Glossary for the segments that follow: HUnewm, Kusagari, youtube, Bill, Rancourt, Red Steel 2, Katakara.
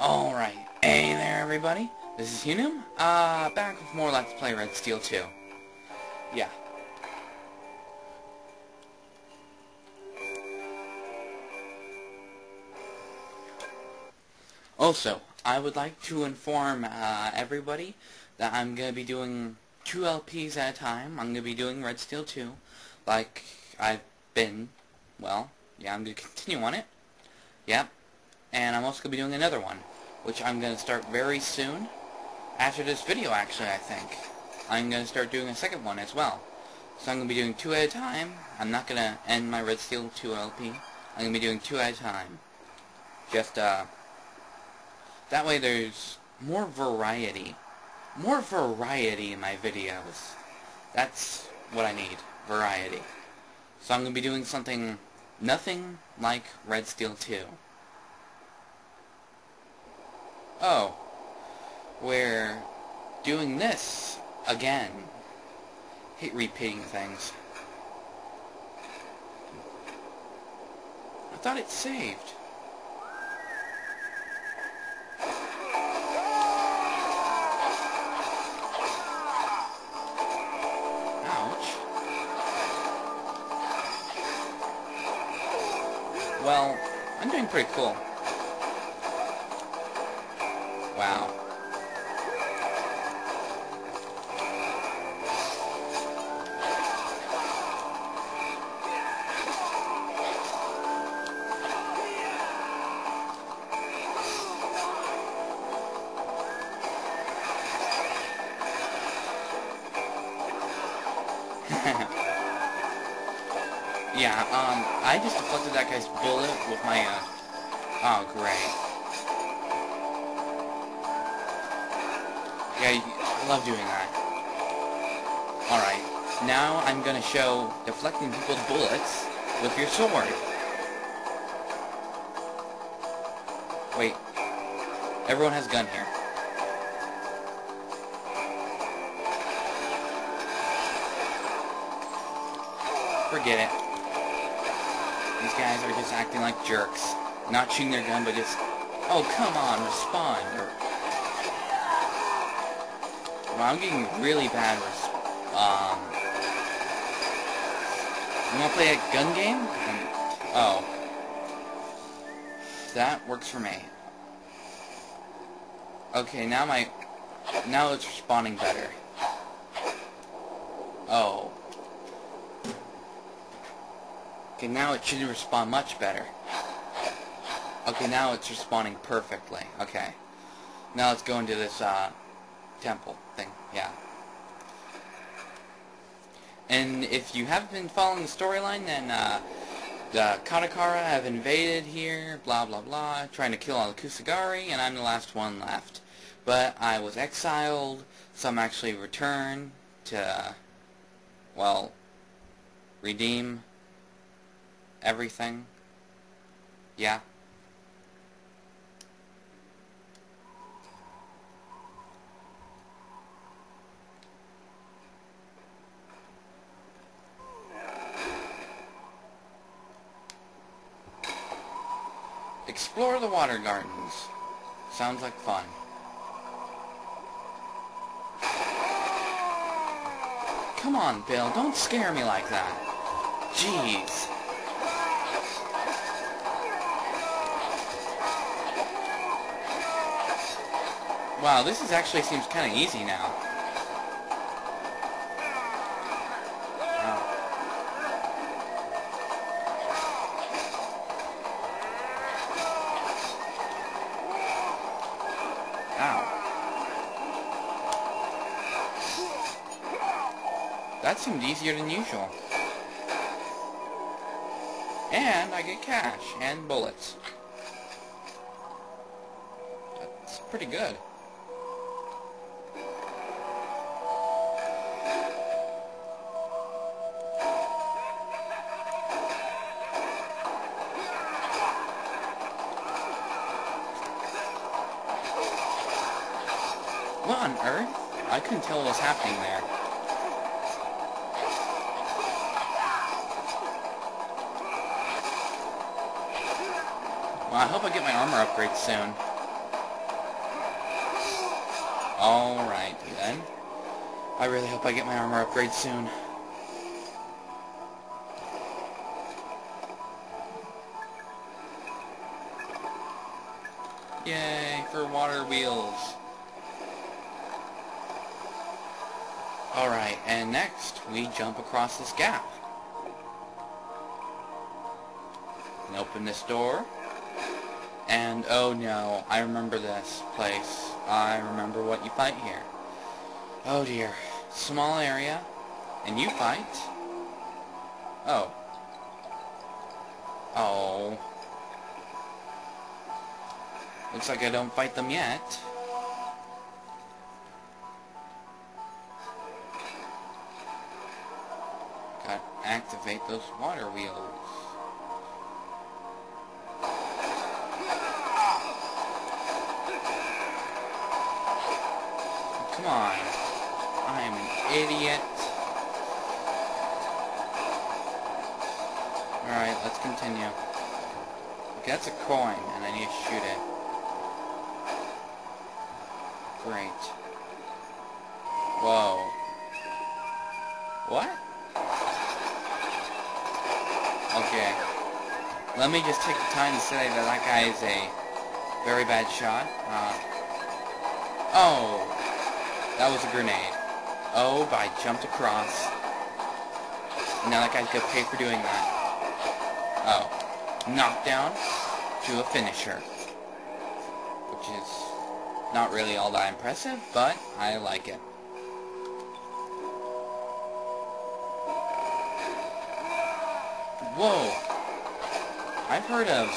Alright, hey there everybody, this is HUnewm, back with more Let's Play Red Steel 2. Yeah. Also, I would like to inform everybody that I'm going to be doing 2 LPs at a time. I'm going to be doing Red Steel 2, like I've been, well, yeah, I'm going to continue on it. Yep. And I'm also going to be doing another one, which I'm going to start very soon. After this video, actually, I think. I'm going to start doing a second one as well. So I'm going to be doing 2 at a time. I'm not going to end my Red Steel 2 LP. I'm going to be doing 2 at a time. Just, that way there's more variety. More variety in my videos. That's what I need. Variety. So I'm going to be doing something nothing like Red Steel 2. Oh, we're doing this again. Hate repeating things. I thought it saved. Ouch. Well, I'm doing pretty cool. Wow. Yeah, I just deflected that guy's bullet with my, oh, great. Yeah, I love doing that. Alright, now I'm going to show deflecting people's bullets with your sword. Wait, everyone has a gun here. Forget it. These guys are just acting like jerks. Not shooting their gun, but just, oh, come on, respond, or... Wow, I'm getting really bad with, you wanna play a gun game? Oh. That works for me. Okay, now now it's responding better. Oh. Okay, now it should respond much better. Okay, now it's responding perfectly. Okay. Now let's go into this, temple thing, yeah. And if you haven't been following the storyline, then the Katakara have invaded here, blah blah blah, trying to kill all the Kusagari, and I'm the last one left. But I was exiled, so I'm actually returned to, well, redeem everything. Yeah. Explore the water gardens. Sounds like fun. Come on, Bill, don't scare me like that. Jeez. Wow, this is actually seems kind of easy now. That seemed easier than usual. And I get cash and bullets. That's pretty good. What on earth? I couldn't tell what was happening there. Well, I hope I get my armor upgrade soon. Alright then. I really hope I get my armor upgrade soon. Yay, for water wheels. Alright, and next we jump across this gap. And open this door. And oh no, I remember this place. I remember what you fight here. Oh dear. Small area. And you fight. Oh. Oh. Looks like I don't fight them yet. Gotta activate those water wheels. Oh, come on. I am an idiot. Alright, let's continue. Okay, that's a coin, and I need to shoot it. Great. Whoa. What? Okay. Let me just take the time to say that that guy is a very bad shot. Oh! That was a grenade. Oh, but I jumped across. Now that guy's gonna pay for doing that. Oh. Knockdown to a finisher. Which is not really all that impressive, but I like it. Whoa! I've heard of,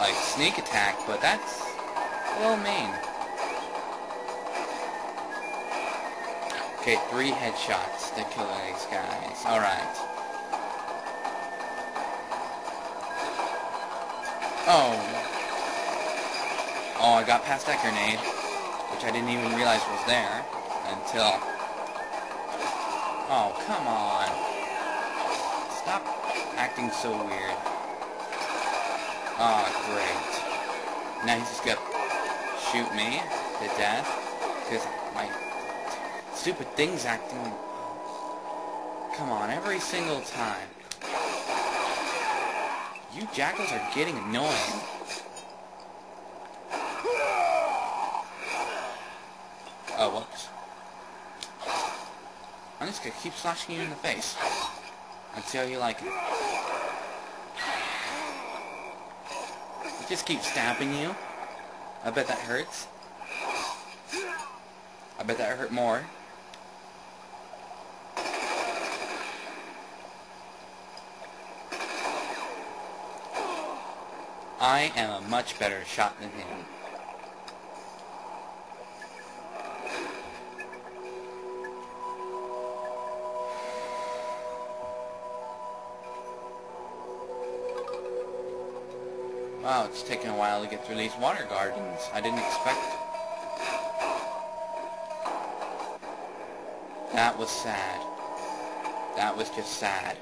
like, sneak attack, but that's a little mean. Okay, 3 headshots to kill these guys. Alright. Oh. Oh, I got past that grenade, which I didn't even realize was there until... Oh, come on. Stop acting so weird. Oh, great. Now he's just gonna shoot me to death because my stupid thing's acting... Come on, every single time. You jackals are getting annoying. Oh, whoops. I'm just gonna keep slashing you in the face until you like it. I just keep stabbing you. I bet that hurts. I bet that hurt more. I am a much better shot than him. Wow, it's taken a while to get through these water gardens. I didn't expect... That was sad. That was just sad.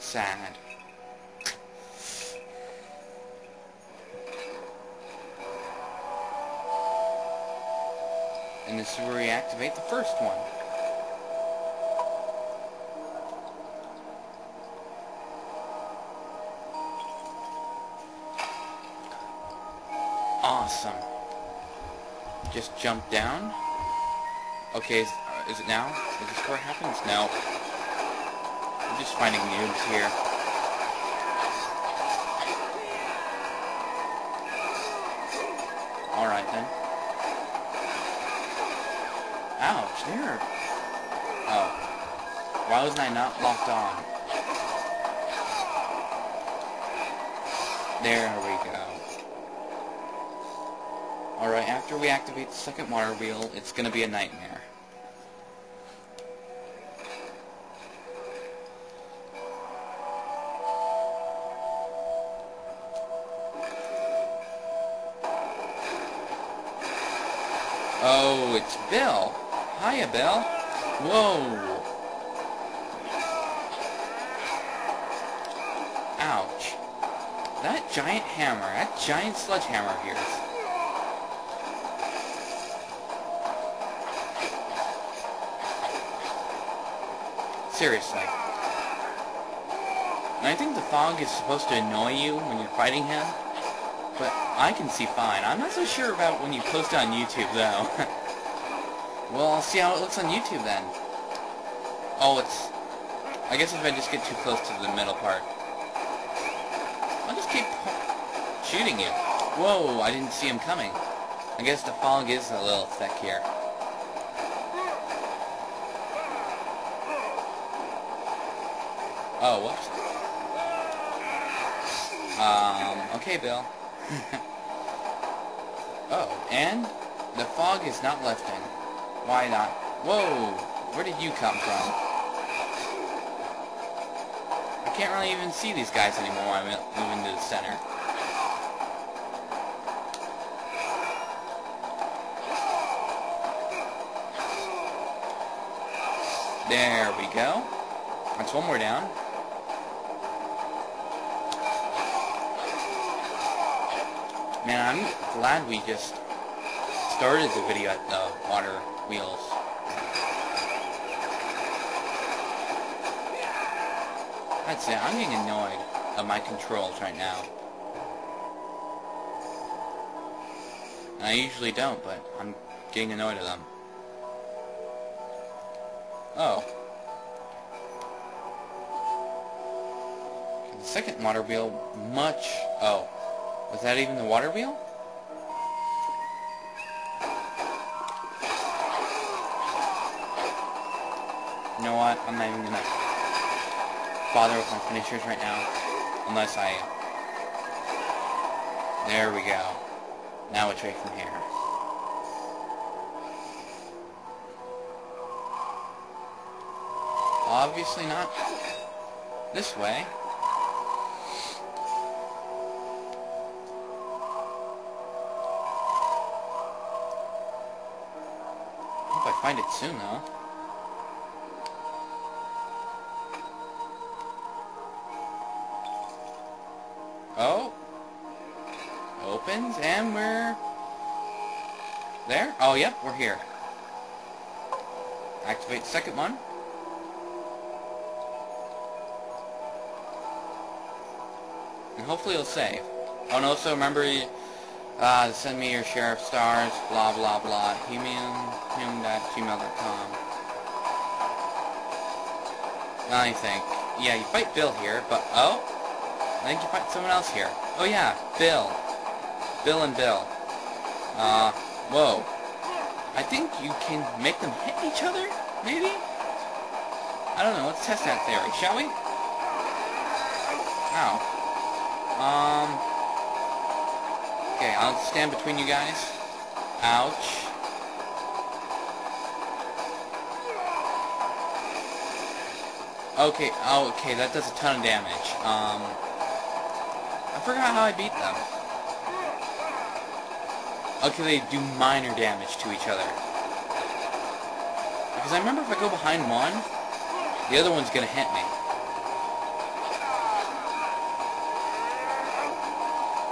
Sad. And this will reactivate the first one. Awesome. Just jump down. Okay, is it now? Is this where it happens? No. I'm just finding noobs here. Alright then. Ouch, there. Oh. Why wasn't I not locked on? There we go. Alright, after we activate the second water wheel, it's gonna be a nightmare. Oh, it's Bill! Hiya, Bill! Whoa! Ouch. That giant hammer, that giant sledgehammer here is... Seriously. And I think the fog is supposed to annoy you when you're fighting him, but I can see fine. I'm not so sure about when you post it on YouTube, though. Well, I'll see how it looks on YouTube, then. Oh, it's... I guess if I just get too close to the middle part. I'll just keep shooting you. Whoa, I didn't see him coming. I guess the fog is a little thick here. Oh, whoops. Okay, Bill. Oh, and the fog is not lifting. Why not? Whoa, where did you come from? I can't really even see these guys anymore when I'm moving to the center. There we go. That's one more down. Man, I'm glad we just started the video at the water wheels. That's it. I'm getting annoyed at my controls right now. And I usually don't, but I'm getting annoyed at them. Oh. The second water wheel much... Oh. Was that even the water wheel? You know what? I'm not even gonna bother with my finishers right now. Unless I... There we go. Now which way from here? Obviously not this way. Hope I find it soon, though. Oh. Opens, and we're... There? Oh, yep, we're here. Activate the second one. And hopefully it'll save. Oh, and also remember, send me your share of stars, blah blah blah, HUnewm@gmail.com. I think, yeah, you fight Bill here, but oh, I think you fight someone else here. Oh yeah, Bill. Bill and Bill. Whoa. I think you can make them hit each other, maybe? I don't know, let's test that theory, shall we? Ow. Okay, I'll stand between you guys. Ouch. Okay, okay, that does a ton of damage. I forgot how I beat them. Okay, they do minor damage to each other. Because I remember if I go behind one, the other one's gonna hit me.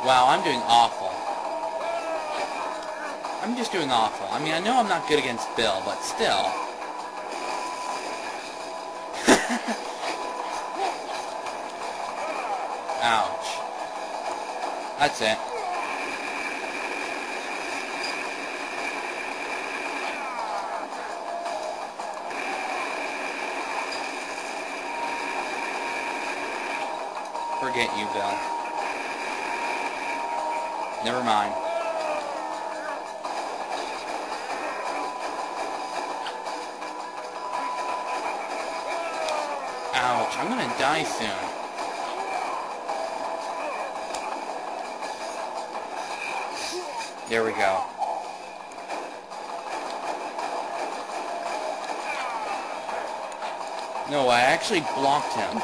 Wow, I'm doing awful. I'm just doing awful. I mean, I know I'm not good against Bill, but still. Ouch. That's it. Forget you, Bill. Never mind. Ouch, I'm gonna die soon. There we go. No, I actually blocked him.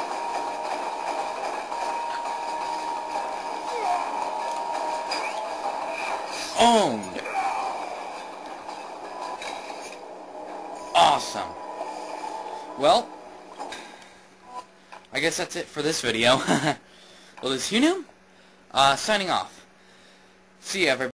Owned. Awesome. Well, I guess that's it for this video. Well, this is HUnewm, signing off. See you, everybody.